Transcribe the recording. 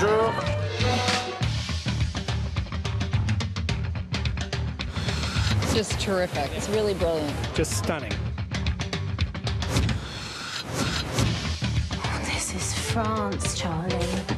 Bonjour. It's just terrific. It's really brilliant. Just stunning. This is France, Charlie.